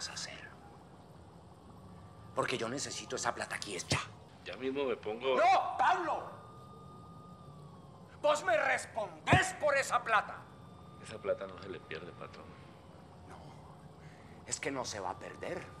vas a hacer. Porque yo necesito esa plata aquí, es ya. Ya mismo me pongo... ¡No, Pablo! ¡Vos me respondés por esa plata! Esa plata no se le pierde, patrón. No, es que no se va a perder.